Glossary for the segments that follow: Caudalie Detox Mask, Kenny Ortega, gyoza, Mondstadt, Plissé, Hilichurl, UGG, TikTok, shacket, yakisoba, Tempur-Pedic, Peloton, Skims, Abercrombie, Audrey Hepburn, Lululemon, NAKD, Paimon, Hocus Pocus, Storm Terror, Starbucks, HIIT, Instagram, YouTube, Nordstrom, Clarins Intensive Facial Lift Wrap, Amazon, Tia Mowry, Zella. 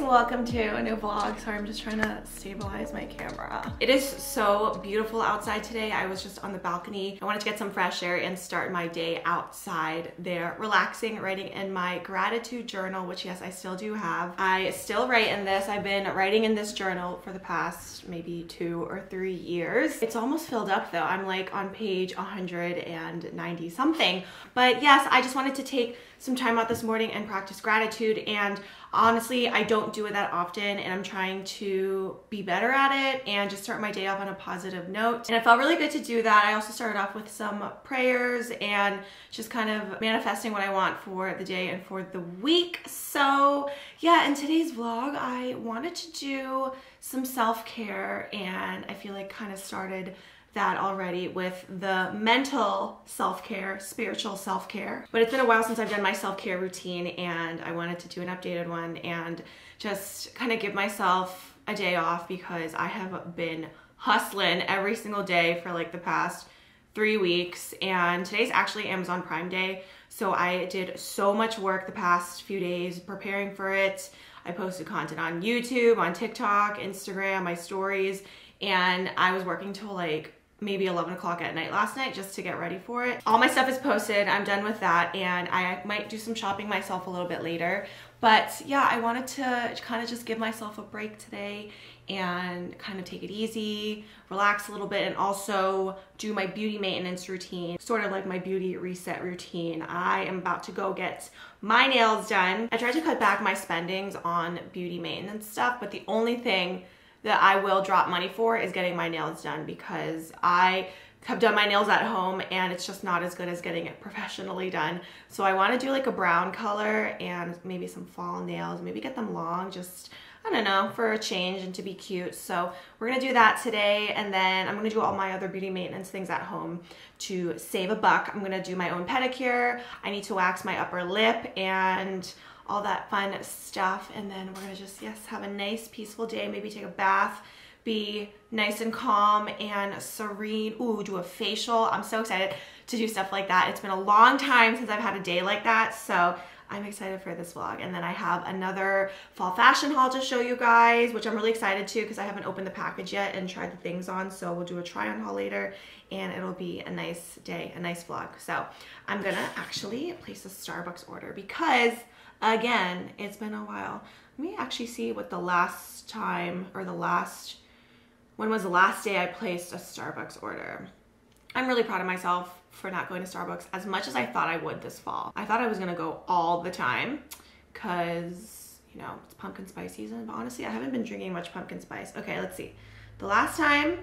Welcome to a new vlog. Sorry, I'm just trying to stabilize my camera. It is so beautiful outside today. I was just on the balcony. I wanted to get some fresh air and start my day outside there, relaxing, writing in my gratitude journal, which yes, I still do have. I still write in this. I've been writing in this journal for the past maybe 2 or 3 years. It's almost filled up though. I'm like on page 190 something. But yes, I just wanted to take some time out this morning and practice gratitude, and honestly, I don't do it that often, and I'm trying to be better at it and just start my day off on a positive note. And it felt really good to do that. I also started off with some prayers and just kind of manifesting what I want for the day and for the week. So yeah, in today's vlog, I wanted to do some self-care, and I feel like kind of started that already with the mental self-care, spiritual self-care. But it's been a while since I've done my self-care routine, and I wanted to do an updated one and just kind of give myself a day off, because I have been hustling every single day for like the past 3 weeks, and today's actually Amazon Prime Day. So I did so much work the past few days preparing for it. I posted content on YouTube, on TikTok, Instagram, my stories, and I was working till like maybe 11 o'clock at night last night just to get ready for it. All my stuff is posted, I'm done with that, and I might do some shopping myself a little bit later. But yeah, I wanted to kind of just give myself a break today and kind of take it easy, relax a little bit, and also do my beauty maintenance routine, sort of like my beauty reset routine. I am about to go get my nails done. I tried to cut back my spendings on beauty maintenance stuff, but the only thing that I will drop money for is getting my nails done, because I have done my nails at home and it's just not as good as getting it professionally done. So I want to do like a brown color and maybe some fall nails, maybe get them long, just I don't know, for a change and to be cute. So we're gonna do that today, and then I'm gonna do all my other beauty maintenance things at home to save a buck. I'm gonna do my own pedicure, I need to wax my upper lip and all that fun stuff, and then we're gonna just, yes, have a nice peaceful day, maybe take a bath, be nice and calm and serene. Ooh, do a facial. I'm so excited to do stuff like that. It's been a long time since I've had a day like that, so I'm excited for this vlog. And then I have another fall fashion haul to show you guys, which I'm really excited to, because I haven't opened the package yet and tried the things on, so we'll do a try on haul later, and it'll be a nice day, a nice vlog. So I'm gonna actually place a Starbucks order, because again, it's been a while. Let me actually see what the last time, or the last, when was the last day I placed a Starbucks order. I'm really proud of myself for not going to Starbucks as much as I thought I would this fall. I thought I was gonna go all the time, because, you know, it's pumpkin spice season, but honestly, I haven't been drinking much pumpkin spice. Okay, let's see. The last time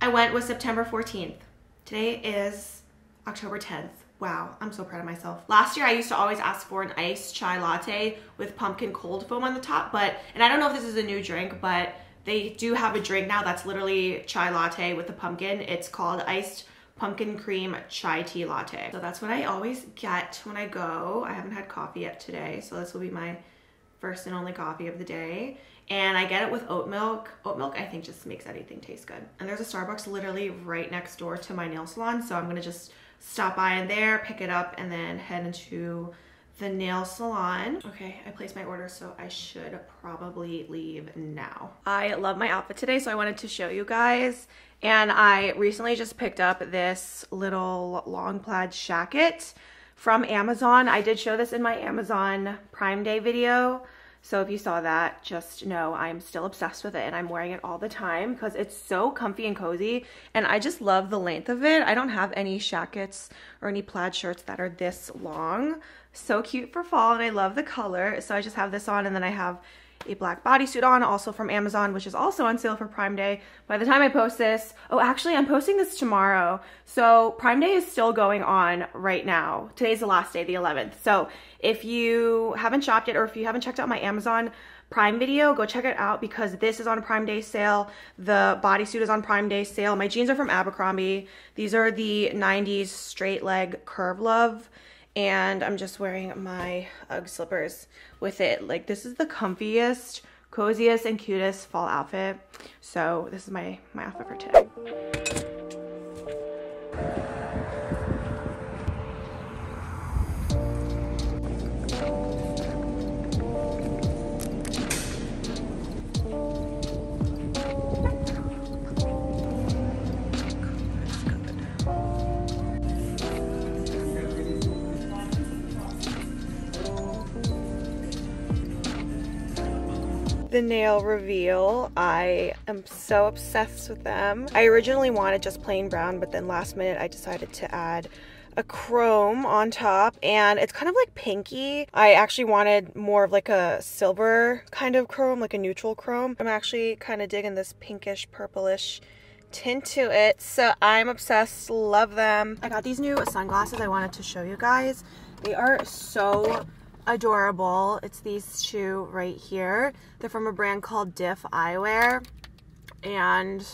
I went was September 14th. Today is October 10th. Wow, I'm so proud of myself. Last year, I used to always ask for an iced chai latte with pumpkin cold foam on the top, but, and I don't know if this is a new drink, but they do have a drink now that's literally chai latte with a pumpkin. It's called iced pumpkin cream chai tea latte. So that's what I always get when I go. I haven't had coffee yet today, so this will be my first and only coffee of the day. And I get it with oat milk. Oat milk, I think, just makes anything taste good. And there's a Starbucks literally right next door to my nail salon, so I'm gonna just stop by in there, pick it up, and then head into the nail salon. Okay, I placed my order, so I should probably leave now. I love my outfit today, so I wanted to show you guys. And I recently just picked up this little long plaid shacket from Amazon. I did show this in my Amazon Prime Day video, so if you saw that, just know I'm still obsessed with it, and I'm wearing it all the time because it's so comfy and cozy, and I just love the length of it. I don't have any shackets or any plaid shirts that are this long. So cute for fall, and I love the color. So I just have this on, and then I have a black bodysuit on, also from Amazon, which is also on sale for Prime Day. By the time I post this, oh, actually, I'm posting this tomorrow. So Prime Day is still going on right now. Today's the last day, the 11th. So if you haven't shopped yet, or if you haven't checked out my Amazon Prime video, go check it out because this is on Prime Day sale. The bodysuit is on Prime Day sale. My jeans are from Abercrombie. These are the 90s straight leg curve love. And I'm just wearing my UGG slippers with it. Like, this is the comfiest, coziest, and cutest fall outfit. So this is my outfit for today. The nail reveal. I am so obsessed with them. I originally wanted just plain brown, but then last minute I decided to add a chrome on top, and it's kind of like pinky. I actually wanted more of like a silver kind of chrome, like a neutral chrome. I'm actually kind of digging this pinkish purplish tint to it, so I'm obsessed. Love them. I got these new sunglasses. I wanted to show you guys. They are so adorable. It's these two right here. They're from a brand called Diff Eyewear, and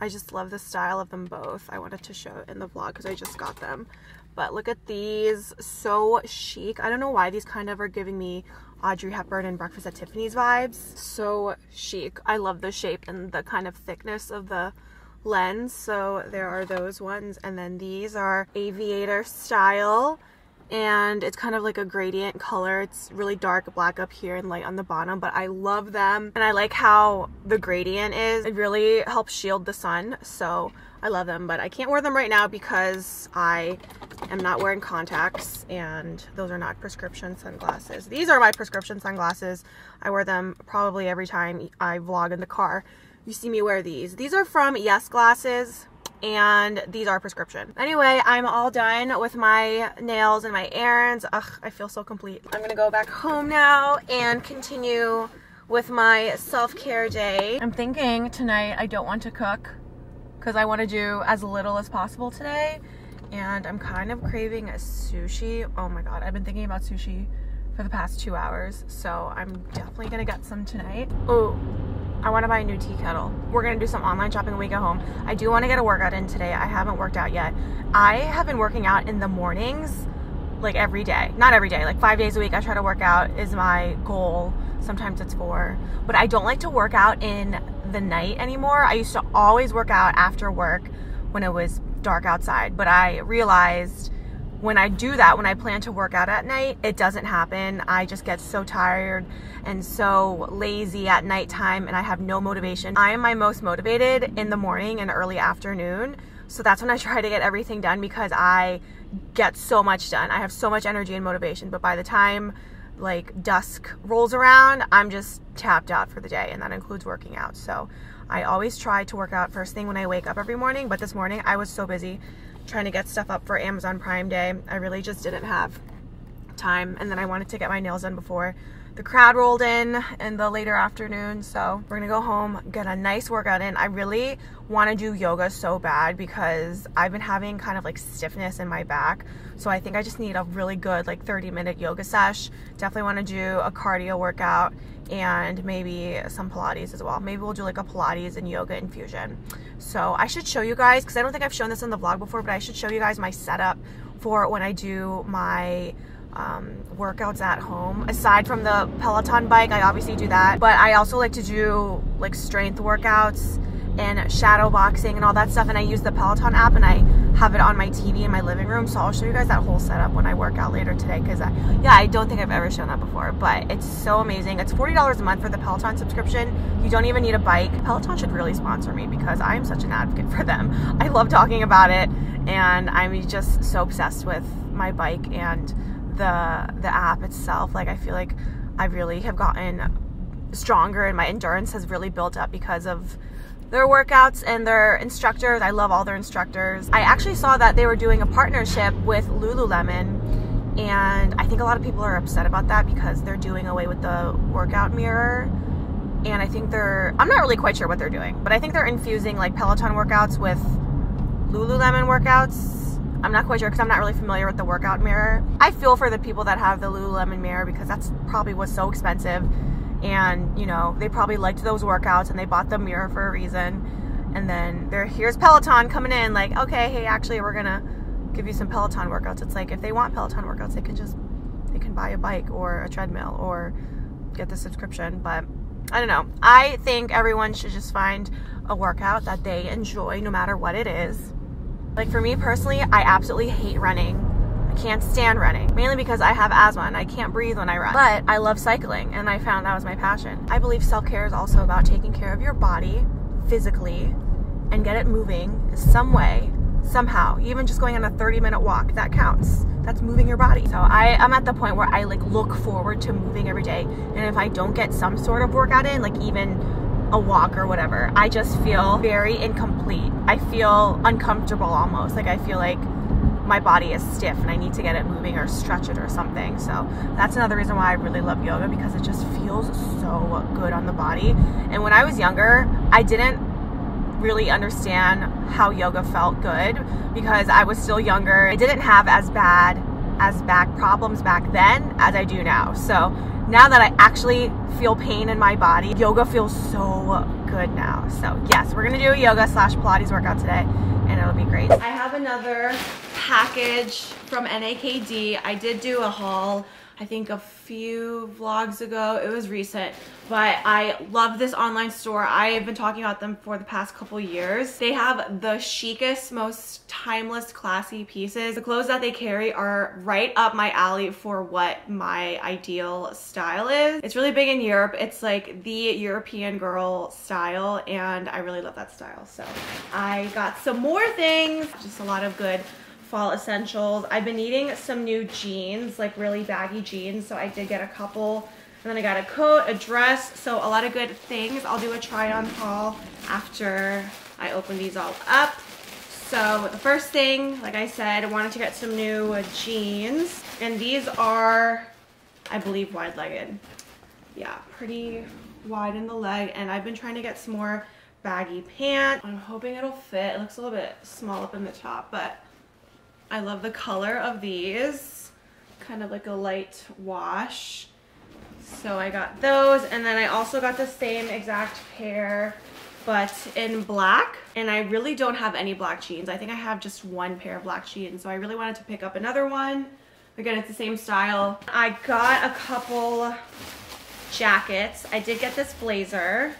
I just love the style of them both. I wanted to show it in the vlog because I just got them, but look at these. So chic. I don't know why these kind of are giving me Audrey Hepburn and Breakfast at Tiffany's vibes. So chic. I love the shape and the kind of thickness of the lens. So there are those ones, and then these are aviator style, and it's kind of like a gradient color. It's really dark black up here and light on the bottom, but I love them, and I like how the gradient is. It really helps shield the sun, so I love them, but I can't wear them right now because I am not wearing contacts, and those are not prescription sunglasses. These are my prescription sunglasses. I wear them probably every time I vlog in the car. You see me wear these. These are from Yes Glasses, and these are prescription. Anyway, I'm all done with my nails and my errands. Ugh, I feel so complete. I'm gonna go back home now and continue with my self-care day. I'm thinking tonight I don't want to cook because I want to do as little as possible today, and I'm kind of craving a sushi. Oh my god, I've been thinking about sushi for the past 2 hours, so I'm definitely gonna get some tonight. Oh, I want to buy a new tea kettle. We're going to do some online shopping when we get home. I do want to get a workout in today. I haven't worked out yet. I have been working out in the mornings, like every day. Not every day, like 5 days a week I try to work out is my goal. Sometimes it's 4. But I don't like to work out in the night anymore. I used to always work out after work when it was dark outside. But I realized when I do that, when I plan to work out at night, it doesn't happen. I just get so tired and so lazy at nighttime, and I have no motivation. I am my most motivated in the morning and early afternoon, so that's when I try to get everything done because I get so much done. I have so much energy and motivation, but by the time like dusk rolls around, I'm just tapped out for the day, and that includes working out. So I always try to work out first thing when I wake up every morning, but this morning I was so busy trying to get stuff up for Amazon Prime Day. I really just didn't have time, and then I wanted to get my nails done before the crowd rolled in the later afternoon. So we're gonna go home, get a nice workout in. I really want to do yoga so bad because I've been having kind of like stiffness in my back, so I think I just need a really good like 30-minute yoga sesh. Definitely want to do a cardio workout and maybe some Pilates as well. Maybe we'll do like a Pilates and yoga infusion. So I should show you guys, because I don't think I've shown this in the vlog before, but I should show you guys my setup for when I do my workouts at home. Aside from the Peloton bike, I obviously do that, but I also like to do like strength workouts and shadow boxing and all that stuff, and I use the Peloton app, and I have it on my TV in my living room. So I'll show you guys that whole setup when I work out later today, because I don't think I've ever shown that before, but it's so amazing. It's $40 a month for the Peloton subscription. You don't even need a bike. Peloton should really sponsor me because I am such an advocate for them. I love talking about it, and I'm just so obsessed with my bike and the app itself. Like, I feel like I really have gotten stronger, and my endurance has really built up because of their workouts and their instructors. I love all their instructors. I actually saw that they were doing a partnership with Lululemon, And I think a lot of people are upset about that because they're doing away with the workout mirror. And I think they're, I'm not really quite sure what they're doing, but I think they're infusing like Peloton workouts with Lululemon workouts. I'm not quite sure because I'm not really familiar with the workout mirror. I feel for the people that have the Lululemon mirror because that's probably what's so expensive. And, you know, they probably liked those workouts and they bought the mirror for a reason. And then here's Peloton coming in like, okay, hey, actually, we're going to give you some Peloton workouts. It's like if they want Peloton workouts, they can buy a bike or a treadmill or get the subscription. But I don't know. I think everyone should just find a workout that they enjoy no matter what it is. Like for me personally, I absolutely hate running. I can't stand running, mainly because I have asthma and I can't breathe when I run. But I love cycling and I found that was my passion. I believe self-care is also about taking care of your body physically and get it moving some way, somehow. Even just going on a 30-minute walk, that counts. That's moving your body. So I'm at the point where I like look forward to moving every day. And if I don't get some sort of workout in, like even a walk or whatever, I just feel very incomplete. I feel uncomfortable almost. Like I feel like my body is stiff and I need to get it moving or stretch it or something. So that's another reason why I really love yoga, because it just feels so good on the body. And when I was younger, I didn't really understand how yoga felt good because I was still younger. I didn't have as bad as back problems back then as I do now. So now that I actually feel pain in my body, yoga feels so good now. So yes, we're gonna do a yoga/Pilates workout today and it'll be great. I have another package from NAKD. I did do a haul, I think a few vlogs ago, it was recent, but I love this online store. I've been talking about them for the past couple years. They have the chicest, most timeless, classy pieces. The clothes that they carry are right up my alley for what my ideal style is. It's really big in Europe. It's like the European girl style, and I really love that style. So I got some more things, just a lot of good fall essentials. I've been needing some new jeans, like really baggy jeans, so I did get a couple. And then I got a coat, a dress, so a lot of good things. I'll do a try on haul after I open these all up. So the first thing, like I said, I wanted to get some new jeans, and these are, I believe, wide-legged. Yeah, pretty wide in the leg, and I've been trying to get some more baggy pants. I'm hoping it'll fit. It looks a little bit small up in the top, but I love the color of these, kind of like a light wash. So I got those, and then I also got the same exact pair but in black, and I really don't have any black jeans. I think I have just one pair of black jeans, so I really wanted to pick up another one. Again, it's the same style. I got a couple jackets. I did get this blazer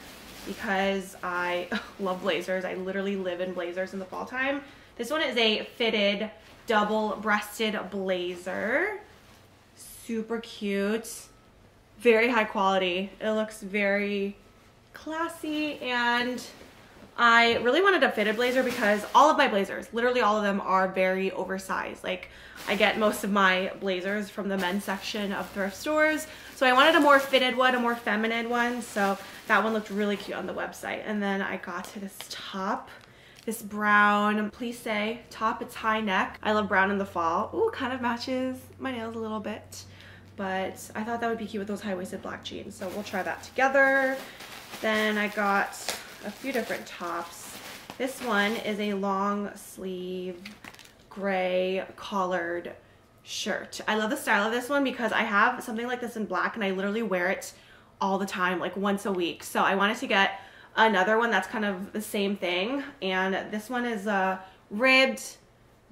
because I love blazers. I literally live in blazers in the fall time. This one is a fitted double-breasted blazer, super cute, very high quality. It looks very classy, and I really wanted a fitted blazer because all of my blazers, literally all of them, are very oversized. Like I get most of my blazers from the men's section of thrift stores. So I wanted a more fitted one, a more feminine one. So that one looked really cute on the website. And then I got to this top, this brown plissé top. It's high neck. I love brown in the fall. Ooh, kind of matches my nails a little bit, but I thought that would be cute with those high-waisted black jeans. So we'll try that together. Then I got a few different tops. This one is a long sleeve gray collared shirt. I love the style of this one because I have something like this in black and I literally wear it all the time, like once a week. So I wanted to get another one that's kind of the same thing, and this one is a ribbed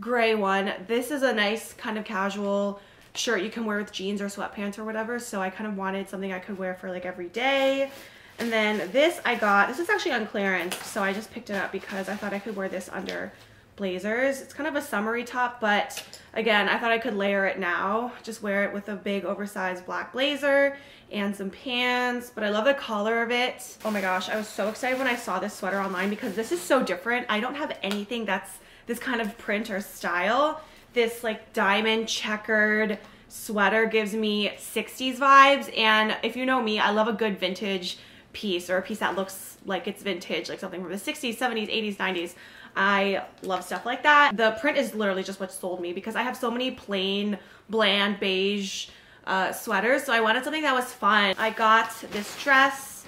gray one. This is a nice kind of casual shirt you can wear with jeans or sweatpants or whatever, so I kind of wanted something I could wear for like every day. And then this I got, this is actually on clearance, so I just picked it up because I thought I could wear this under blazers. It's kind of a summery top, but again, I thought I could layer it now, just wear it with a big oversized black blazer and some pants. But I love the color of it. Oh my gosh, I was so excited when I saw this sweater online because this is so different. I don't have anything that's this kind of print or style. This like diamond checkered sweater gives me 60s vibes, and if you know me, I love a good vintage piece, or a piece that looks like it's vintage, like something from the 60s, 70s, 80s, 90s. I love stuff like that. The print is literally just what sold me because I have so many plain, bland, beige sweaters. So I wanted something that was fun. I got this dress,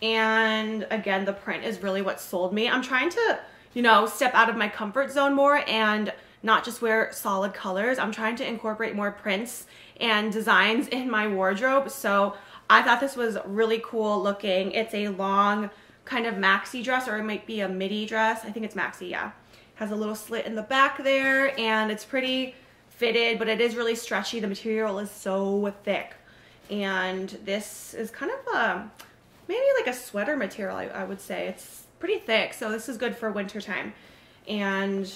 and again, the print is really what sold me. I'm trying to, you know, step out of my comfort zone more and not just wear solid colors. I'm trying to incorporate more prints and designs in my wardrobe. So I thought this was really cool looking. It's a long kind of maxi dress, or it might be a midi dress. I think it's maxi, yeah. Has a little slit in the back there, and it's pretty fitted, but it is really stretchy. The material is so thick, and this is kind of a, maybe like a sweater material, I would say. It's pretty thick, so this is good for winter time and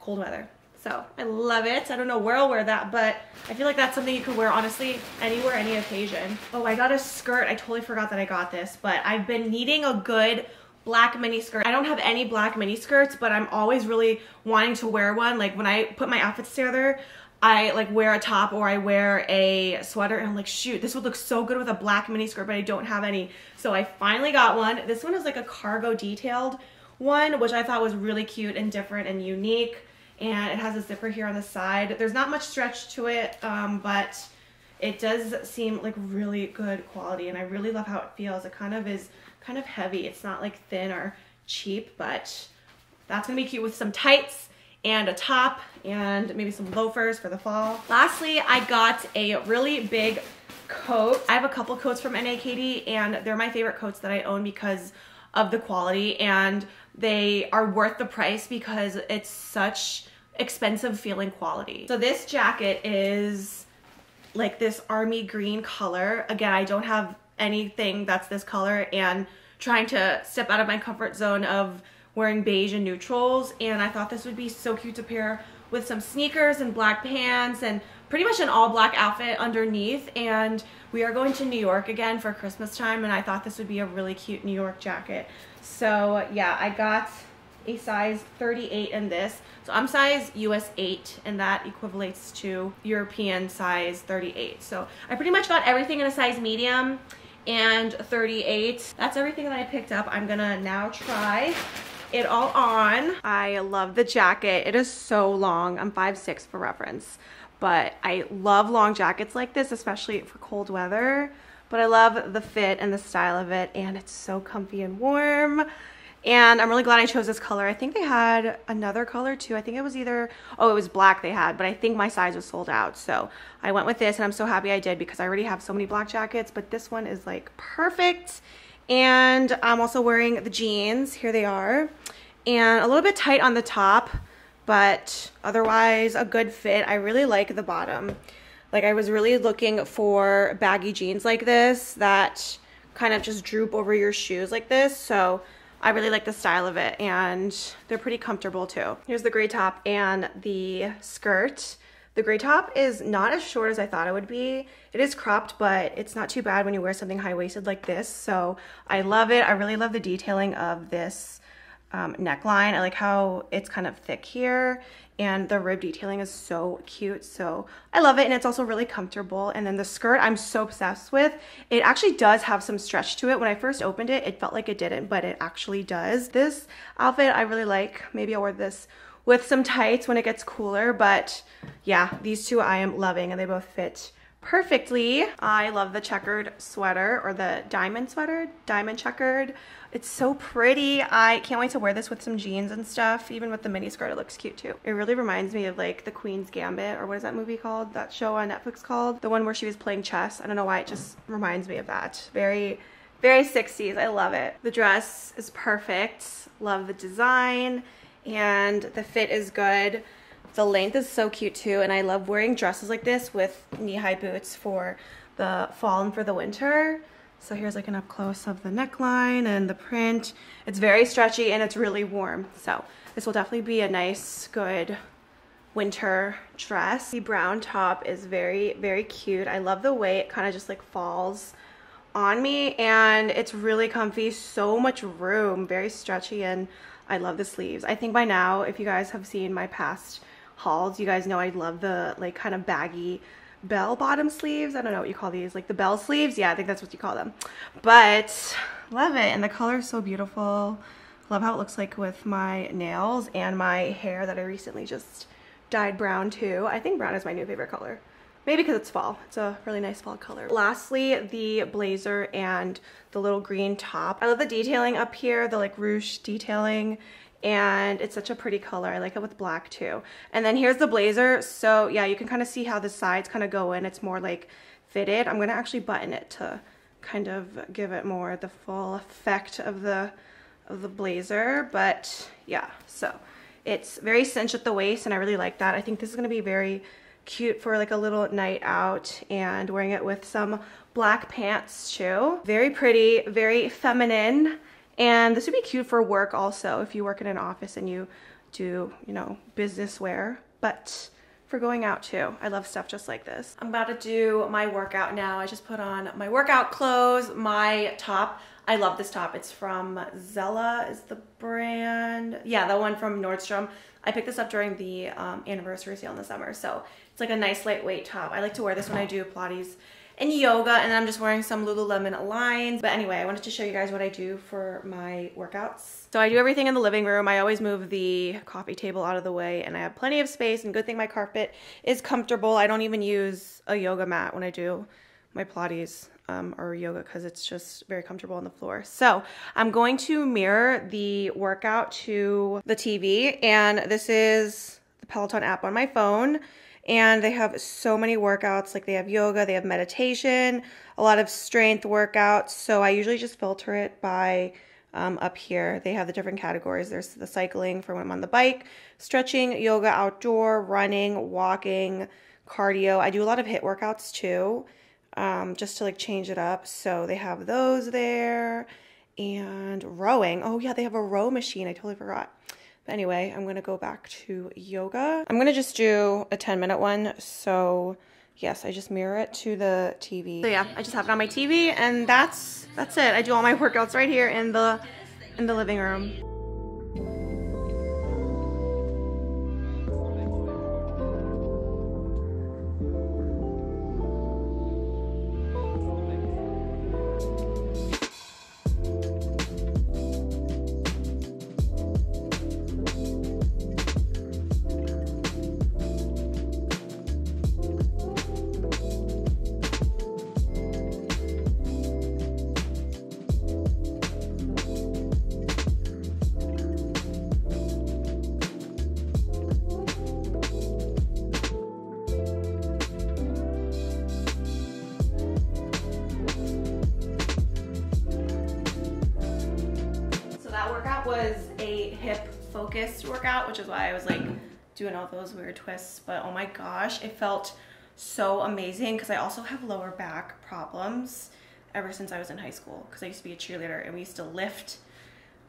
cold weather. So I love it. I don't know where I'll wear that, but I feel like that's something you could wear honestly anywhere, any occasion. Oh, I got a skirt. I totally forgot that I got this, but I've been needing a good black mini skirt. I don't have any black mini skirts, but I'm always really wanting to wear one. Like when I put my outfits together, I like wear a top or I wear a sweater and I'm like, shoot, this would look so good with a black mini skirt, but I don't have any. So I finally got one. This one is like a cargo detailed one, which I thought was really cute and different and unique. And it has a zipper here on the side. There's not much stretch to it, but it does seem like really good quality, and I really love how it feels. It kind of is kind of heavy. It's not like thin or cheap, but that's gonna be cute with some tights and a top and maybe some loafers for the fall. Lastly, I got a really big coat. I have a couple coats from NAKD, and they're my favorite coats that I own because of the quality, and they are worth the price because it's such expensive feeling quality. So this jacket is like this army green color. Again, I don't have anything that's this color, and trying to step out of my comfort zone of wearing beige and neutrals, and I thought this would be so cute to pair with some sneakers and black pants and pretty much an all black outfit underneath. And we are going to New York again for Christmas time, and I thought this would be a really cute New York jacket. So yeah, I got a size 38 in this. So I'm size US 8, and that equates to European size 38. So I pretty much got everything in a size medium and 38. That's everything that I picked up. I'm gonna now try it all on. I love the jacket. It is so long. I'm 5'6" for reference, but I love long jackets like this, especially for cold weather. But I love the fit and the style of it, and it's so comfy and warm. And I'm really glad I chose this color. I think they had another color too. I think it was either, oh, it was black they had, but I think my size was sold out. So I went with this, and I'm so happy I did because I already have so many black jackets, but this one is like perfect. And I'm also wearing the jeans. Here they are. And a little bit tight on the top, but otherwise a good fit. I really like the bottom. Like I was really looking for baggy jeans like this that kind of just droop over your shoes like this. So I really like the style of it, and they're pretty comfortable too. Here's the gray top and the skirt. The gray top is not as short as I thought it would be. It is cropped, but it's not too bad when you wear something high-waisted like this. So I love it. I really love the detailing of this neckline. I like how it's kind of thick here, and the rib detailing is so cute. So I love it, and it's also really comfortable. And then the skirt, I'm so obsessed with. It actually does have some stretch to it. When I first opened it, it felt like it didn't, but it actually does. This outfit I really like. Maybe I'll wear this with some tights when it gets cooler, but yeah, these two I am loving, and they both fit perfectly. I love the checkered sweater, or the diamond sweater, diamond checkered. It's so pretty. I can't wait to wear this with some jeans and stuff. Even with the mini skirt, it looks cute too. It really reminds me of like the Queen's Gambit, or what is that movie called? That show on Netflix called? The one where she was playing chess. I don't know why, it just reminds me of that. Very 60s, I love it. The dress is perfect. Love the design. And the fit is good. The length is so cute too, and I love wearing dresses like this with knee-high boots for the fall and for the winter. So here's like an up-close of the neckline and the print. It's very stretchy, and it's really warm, so this will definitely be a nice, good winter dress. The brown top is very cute. I love the way it kind of just like falls on me, and it's really comfy. So much room, very stretchy, and I love the sleeves. I think by now, if you guys have seen my past hauls, you guys know I love the like kind of baggy bell bottom sleeves. I don't know what you call these, like the bell sleeves. Yeah, I think that's what you call them. But love it, and the color is so beautiful. Love how it looks like with my nails and my hair that I recently just dyed brown too. I think brown is my new favorite color. Maybe because it's fall. It's a really nice fall color. Lastly, the blazer and the little green top. I love the detailing up here, the like ruche detailing, and it's such a pretty color. I like it with black too. And then here's the blazer. So yeah, you can kind of see how the sides kind of go in. It's more like fitted. I'm gonna actually button it to kind of give it more the full effect of the blazer. But yeah, so it's very cinched at the waist and I really like that. I think this is gonna be very cute for like a little night out, and wearing it with some black pants too. Very pretty, very feminine, and this would be cute for work also if you work in an office and you do, you know, business wear, but for going out too. I love stuff just like this. I'm about to do my workout now. I just put on my workout clothes, my top. I love this top. It's from Zella is the brand. Yeah, the one from Nordstrom. I picked this up during the anniversary sale in the summer. So it's like a nice lightweight top. I like to wear this when I do Pilates and yoga, and then I'm just wearing some Lululemon lines. But anyway, I wanted to show you guys what I do for my workouts. So I do everything in the living room. I always move the coffee table out of the way and I have plenty of space, and good thing my carpet is comfortable. I don't even use a yoga mat when I do my Pilates or yoga because it's just very comfortable on the floor. So I'm going to mirror the workout to the TV, and this is the Peloton app on my phone. And they have so many workouts. Like they have yoga, they have meditation, a lot of strength workouts. So I usually just filter it by up here. They have the different categories. There's the cycling for when I'm on the bike, stretching, yoga, outdoor, running, walking, cardio. I do a lot of HIIT workouts too, just to like change it up. So they have those there, and rowing. Oh yeah, they have a row machine. I totally forgot. But anyway, I'm gonna go back to yoga. I'm gonna just do a 10-minute one. So yes, I just mirror it to the TV. So yeah, I just have it on my TV, and that's it. I do all my workouts right here in the living room. Focused workout, which is why I was like doing all those weird twists, but oh my gosh, it felt so amazing because I also have lower back problems ever since I was in high school, because I used to be a cheerleader and we used to lift.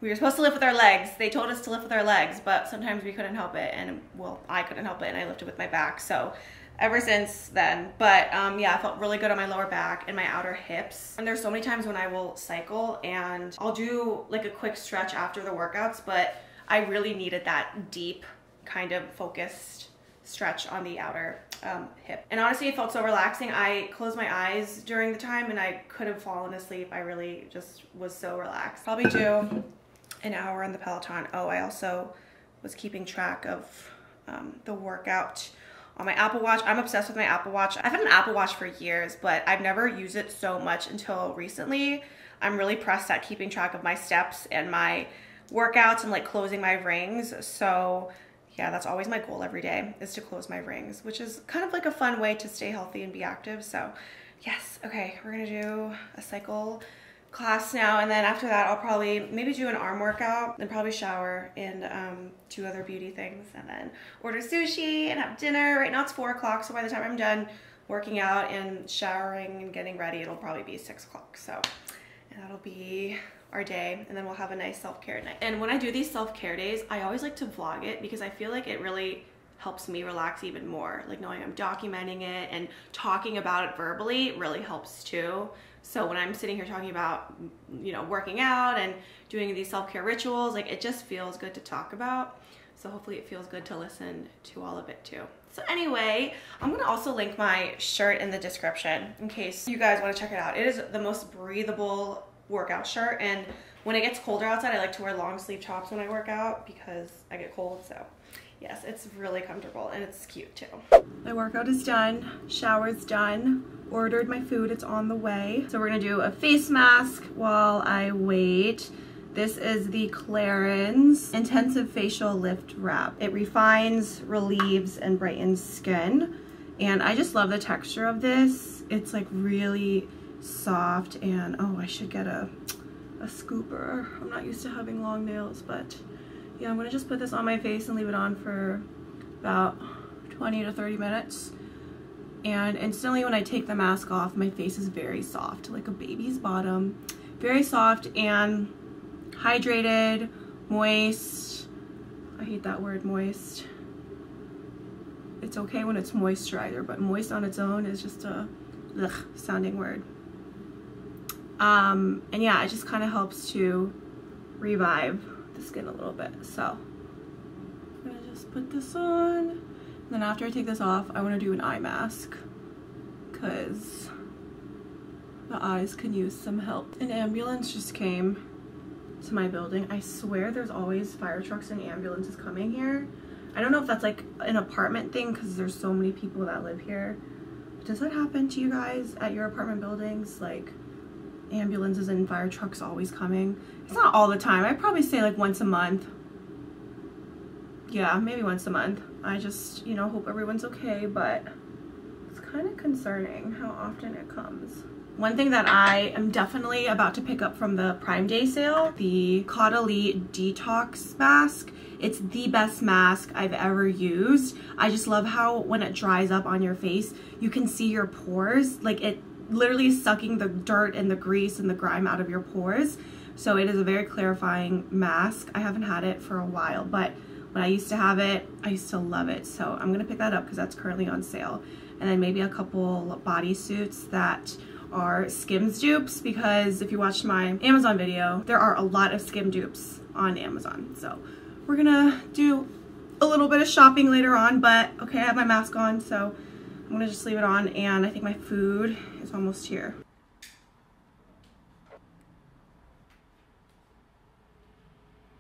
We were supposed to lift with our legs. They told us to lift with our legs, but sometimes we couldn't help it, and well, I couldn't help it, and I lifted with my back. So ever since then, but yeah, I felt really good on my lower back and my outer hips. And there's so many times when I will cycle and I'll do like a quick stretch after the workouts, but I really needed that deep kind of focused stretch on the outer hip. And honestly, it felt so relaxing. I closed my eyes during the time and I could have fallen asleep. I really just was so relaxed. Probably do an hour on the Peloton. Oh, I also was keeping track of the workout on my Apple Watch. I'm obsessed with my Apple Watch. I've had an Apple Watch for years, but I've never used it so much until recently. I'm really pressed at keeping track of my steps and my workouts and like closing my rings. So yeah, that's always my goal every day, is to close my rings, which is kind of like a fun way to stay healthy and be active. So yes, okay, we're gonna do a cycle class now, and then after that I'll probably maybe do an arm workout, then probably shower and do other beauty things, and then order sushi and have dinner. Right now it's 4 o'clock, so by the time I'm done working out and showering and getting ready, it'll probably be 6 o'clock. So and that'll be our day, and then we'll have a nice self-care night. And when I do these self-care days, I always like to vlog it because I feel like it really helps me relax even more. Like knowing I'm documenting it and talking about it verbally really helps too. So when I'm sitting here talking about, you know, working out and doing these self-care rituals, like it just feels good to talk about. So hopefully it feels good to listen to all of it too. So anyway, I'm gonna also link my shirt in the description in case you guys wanna check it out. It is the most breathable workout shirt, and when it gets colder outside, I like to wear long sleeve tops when I work out because I get cold. So yes, it's really comfortable and it's cute too. My workout is done, shower's done, ordered my food, it's on the way. So we're gonna do a face mask while I wait. This is the Clarins Intensive Facial Lift Wrap. It refines, relieves, and brightens skin. And I just love the texture of this. It's like really soft, and oh, I should get a scooper. I'm not used to having long nails, but yeah, I'm gonna just put this on my face and leave it on for about 20 to 30 minutes. And instantly when I take the mask off, my face is very soft, like a baby's bottom. Very soft and hydrated, moist. I hate that word, moist. It's okay when it's moisturizer, but moist on its own is just a ugh sounding word. And yeah, it just kind of helps to revive the skin a little bit. So I'm gonna just put this on, and then after I take this off, I want to do an eye mask because the eyes can use some help. An ambulance just came to my building. I swear there's always fire trucks and ambulances coming here. I don't know if that's like an apartment thing because there's so many people that live here. Does that happen to you guys at your apartment buildings? Like ambulances and fire trucks always coming? It's not all the time. I'd probably say like once a month. Yeah, maybe once a month. I just, you know, hope everyone's okay, but it's kind of concerning how often it comes. One thing that I am definitely about to pick up from the Prime Day sale, the Caudalie Detox Mask. It's the best mask I've ever used. I just love how when it dries up on your face, you can see your pores. Like it literally is sucking the dirt and the grease and the grime out of your pores. So it is a very clarifying mask. I haven't had it for a while, but when I used to have it, I used to love it. So I'm gonna pick that up because that's currently on sale. And then maybe a couple bodysuits that are Skims dupes, because if you watched my Amazon video, there are a lot of Skim dupes on Amazon. So we're gonna do a little bit of shopping later on, but okay, I have my mask on, so I'm gonna just leave it on, and I think my food is almost here.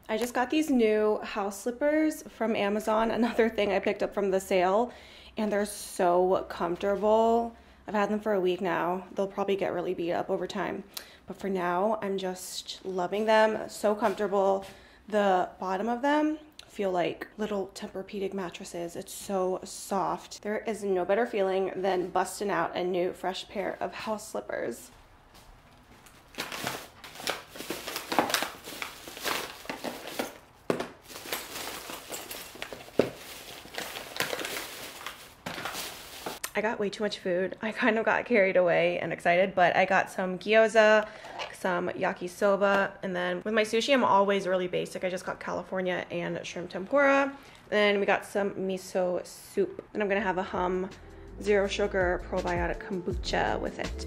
I just got these new house slippers from Amazon, another thing I picked up from the sale, and they're so comfortable. I've had them for a week now. They'll probably get really beat up over time, but for now, I'm just loving them. So comfortable. The bottom of them feel like little Tempur-Pedic mattresses. It's so soft. There is no better feeling than busting out a new fresh pair of house slippers. I got way too much food. I kind of got carried away and excited, but I got some gyoza, some yakisoba, and then with my sushi, I'm always really basic. I just got California and shrimp tempura. Then we got some miso soup, and I'm gonna have a zero sugar probiotic kombucha with it.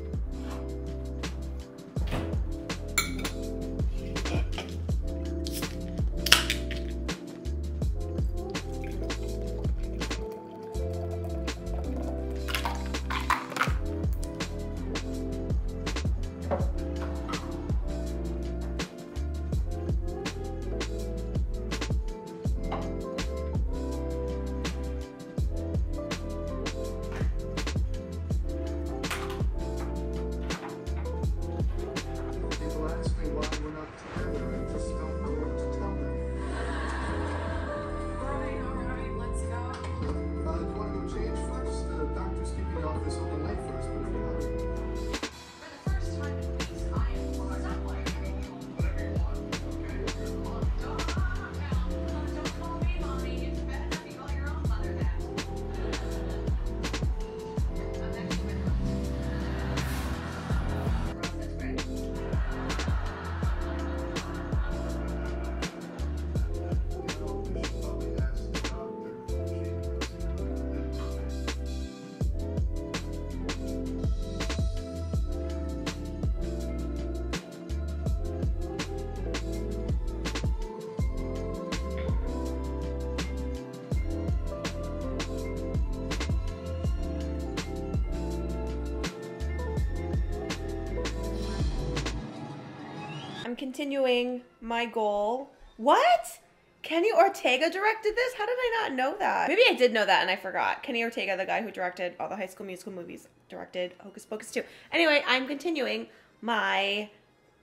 I'm continuing my goal. What? Kenny Ortega directed this? How did I not know that? Maybe I did know that and I forgot. Kenny Ortega, the guy who directed all the High School Musical movies, directed Hocus Pocus 2. Anyway, I'm continuing my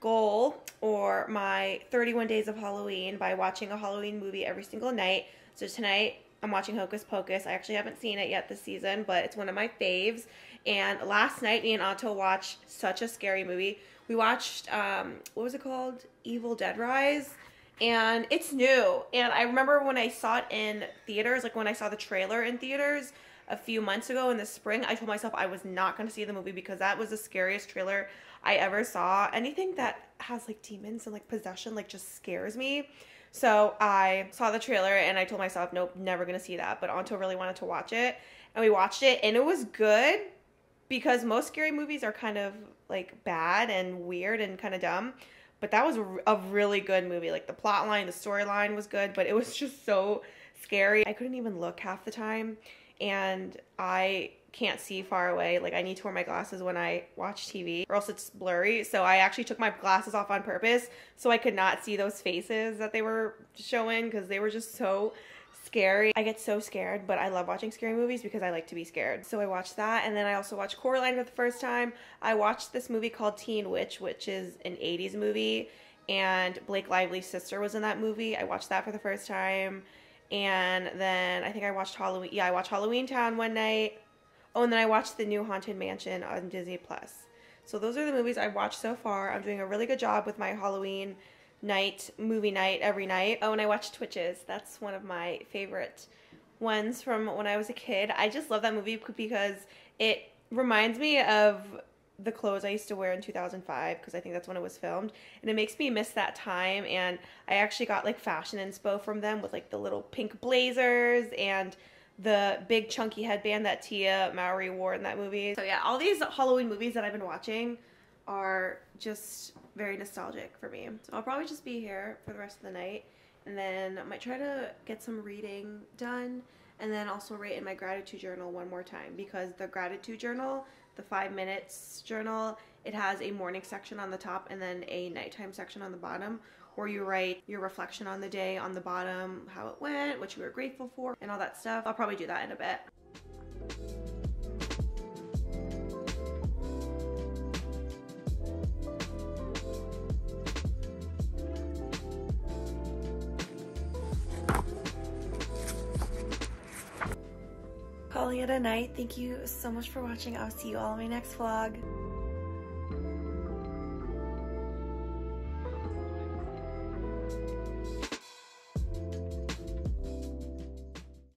goal or my 31 days of Halloween by watching a Halloween movie every single night. So tonight I'm watching Hocus Pocus. I actually haven't seen it yet this season, but it's one of my faves. And last night me and Otto watched such a scary movie. We watched, what was it called? Evil Dead Rise. And it's new, and I remember when I saw it in theaters, like when I saw the trailer in theaters a few months ago in the spring, I told myself I was not going to see the movie because that was the scariest trailer I ever saw. Anything that has like demons and like possession like just scares me. So I saw the trailer and I told myself, nope, never going to see that. But Anto really wanted to watch it, and we watched it, and it was good because most scary movies are kind of like bad and weird and kind of dumb. But that was a really good movie. Like the plot line, the storyline was good, but it was just so scary. I couldn't even look half the time, and I can't see far away. Like I need to wear my glasses when I watch TV or else it's blurry. So I actually took my glasses off on purpose so I could not see those faces that they were showing because they were just so scary. I get so scared, but I love watching scary movies because I like to be scared. So I watched that, and then I also watched Coraline for the first time. I watched this movie called Teen Witch, which is an 80s movie, and Blake Lively's sister was in that movie. I watched that for the first time, and then I think I watched Halloween. Yeah, I watched Halloween Town one night. Oh, and then I watched the new Haunted Mansion on Disney+. So those are the movies I've watched so far. I'm doing a really good job with my Halloween night, movie night every night. Oh, and I watch Twitches. That's one of my favorite ones from when I was a kid. I just love that movie because it reminds me of the clothes I used to wear in 2005 because I think that's when it was filmed, and it makes me miss that time. And I actually got like fashion inspo from them with like the little pink blazers and the big chunky headband that Tia Mowry wore in that movie. So yeah, all these Halloween movies that I've been watching are just very nostalgic for me. So I'll probably just be here for the rest of the night, and then I might try to get some reading done, and then also write in my gratitude journal one more time, because the gratitude journal, the 5 minutes journal, it has a morning section on the top and then a nighttime section on the bottom, where you write your reflection on the day on the bottom, how it went, what you were grateful for, and all that stuff. I'll probably do that in a bit. Calling it a night. Thank you so much for watching. I'll see you all in my next vlog.